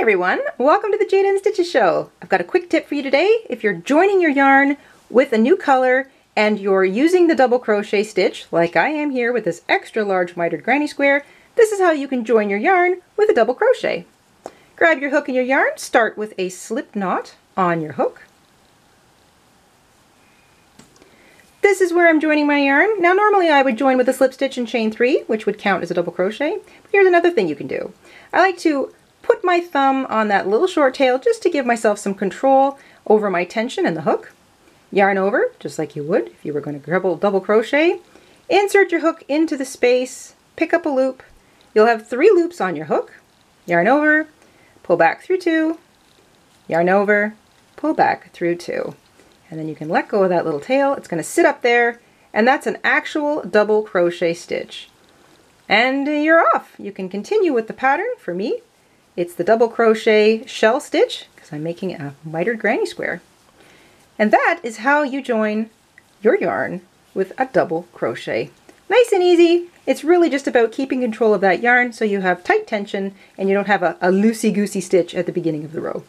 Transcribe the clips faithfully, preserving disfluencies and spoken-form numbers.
Hi everyone, welcome to the Jayda InStitches show. I've got a quick tip for you today. If you're joining your yarn with a new color and you're using the double crochet stitch, like I am here with this extra large mitered granny square, this is how you can join your yarn with a double crochet. Grab your hook and your yarn, start with a slip knot on your hook. This is where I'm joining my yarn. Now normally I would join with a slip stitch and chain three, which would count as a double crochet. But here's another thing you can do. I like to put my thumb on that little short tail just to give myself some control over my tension and the hook. Yarn over, just like you would if you were going to double, double crochet. Insert your hook into the space, pick up a loop. You'll have three loops on your hook. Yarn over, pull back through two, yarn over, pull back through two. And then you can let go of that little tail. It's going to sit up there, and that's an actual double crochet stitch. And you're off. You can continue with the pattern. For me, it's the double crochet shell stitch because I'm making a mitered granny square. And that is how you join your yarn with a double crochet. Nice and easy. It's really just about keeping control of that yarn so you have tight tension and you don't have a, a loosey-goosey stitch at the beginning of the row.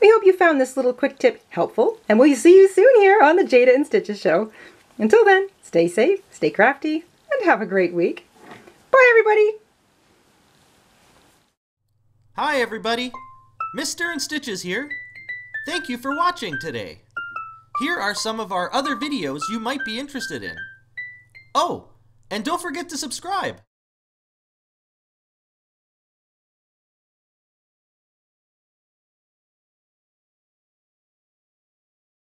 We hope you found this little quick tip helpful, and we'll see you soon here on the Jayda InStitches show. Until then, stay safe, stay crafty, and have a great week. Bye everybody! Hi everybody! Mister InStitches here. Thank you for watching today. Here are some of our other videos you might be interested in. Oh, and don't forget to subscribe!